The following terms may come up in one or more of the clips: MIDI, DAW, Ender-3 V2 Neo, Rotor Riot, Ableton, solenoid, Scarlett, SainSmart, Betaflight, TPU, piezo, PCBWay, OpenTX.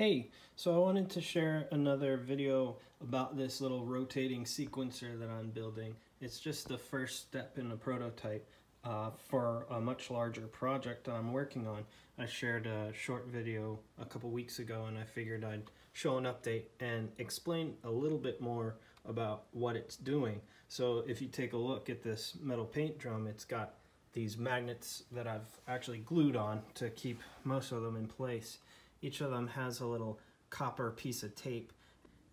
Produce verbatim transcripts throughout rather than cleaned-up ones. Hey, so I wanted to share another video about this little rotating sequencer that I'm building. It's just the first step in a prototype uh, for a much larger project that I'm working on. I shared a short video a couple weeks ago and I figured I'd show an update and explain a little bit more about what it's doing. So if you take a look at this metal paint drum, it's got these magnets that I've actually glued on to keep most of them in place. Each of them has a little copper piece of tape,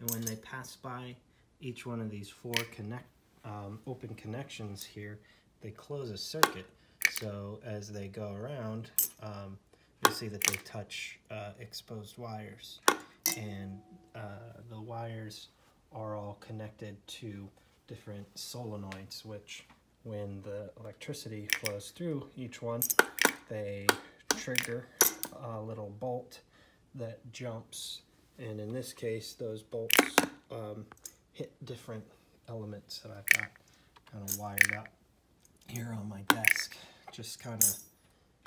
and when they pass by each one of these four connect, um, open connections here, they close a circuit. So as they go around, um, you'll see that they touch uh, exposed wires, and uh, the wires are all connected to different solenoids, which when the electricity flows through each one, they trigger a little bolt that jumps, and in this case those bolts um, hit different elements that I've got kind of wired up here on my desk, just kind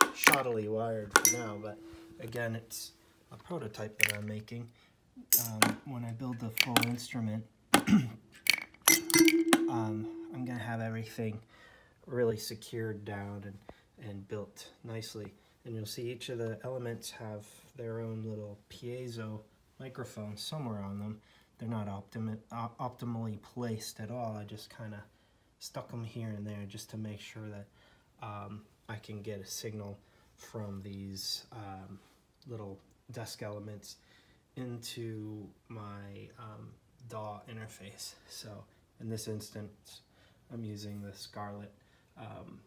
of shoddily wired for now, but again it's a prototype that I'm making. Um, when I build the full instrument um, I'm gonna have everything really secured down and, and built nicely. And you'll see each of the elements have their own little piezo microphone somewhere on them. They're not optimi op optimally placed at all. I just kind of stuck them here and there just to make sure that um, I can get a signal from these um, little desk elements into my um, D A W interface. So in this instance, I'm using the Scarlett um,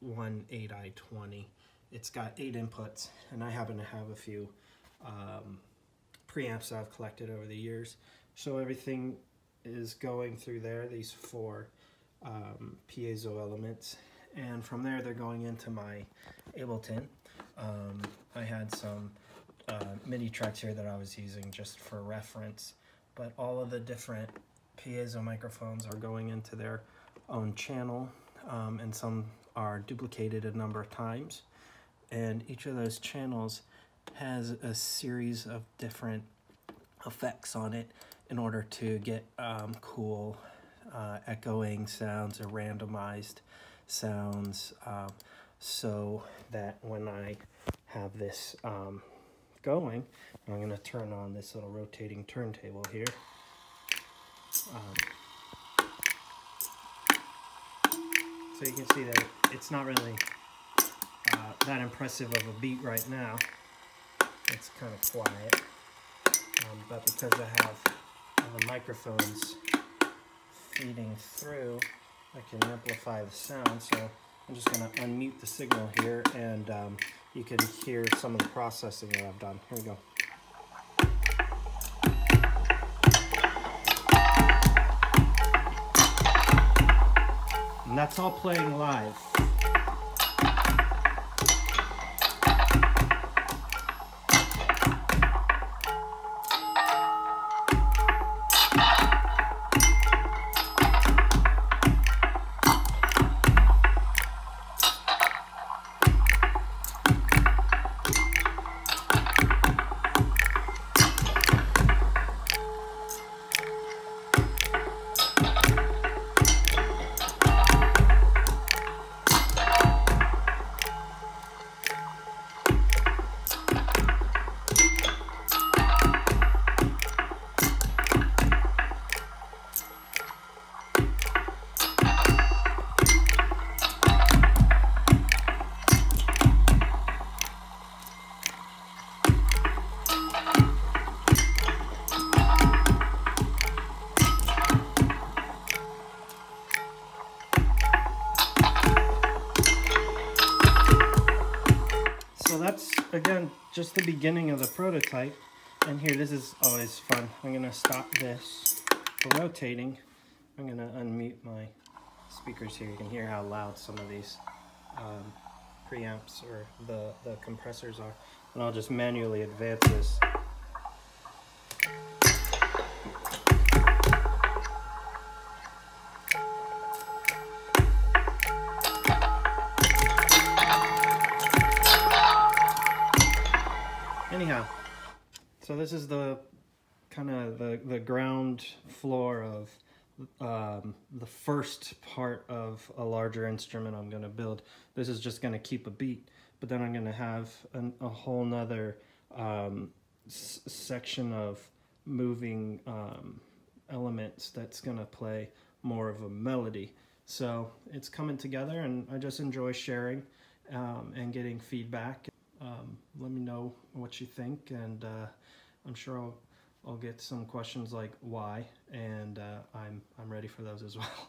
one eight i twenty. It's got eight inputs, and I happen to have a few um, preamps I've collected over the years, so everything is going through there, these four um, piezo elements, and from there they're going into my Ableton. um, I had some uh, MIDI tracks here that I was using just for reference, but all of the different piezo microphones are going into their own channel, um, and some are duplicated a number of times, and each of those channels has a series of different effects on it in order to get um, cool uh, echoing sounds or randomized sounds, uh, so that when I have this um, going, I'm going to turn on this little rotating turntable here. Um, So you can see that it's not really uh, that impressive of a beat right now. It's kind of quiet, um, but because I have the microphones feeding through, I can amplify the sound. So I'm just going to unmute the signal here, and um, you can hear some of the processing that I've done. Here we go. And that's all playing live. Again, just the beginning of the prototype, and here, this is always fun. I'm going to stop this from rotating. I'm going to unmute my speakers here. You can hear how loud some of these um, preamps or the, the compressors are, and I'll just manually advance this. anyhow, so this is the kind of the, the ground floor of um, the first part of a larger instrument I'm going to build. This is just going to keep a beat, but then I'm going to have an, a whole nother um, s section of moving um, elements that's going to play more of a melody. So it's coming together, and I just enjoy sharing um, and getting feedback. Um, let me know what you think, and uh, I'm sure I'll, I'll get some questions like why, and uh, I'm, I'm ready for those as well.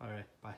All right, bye.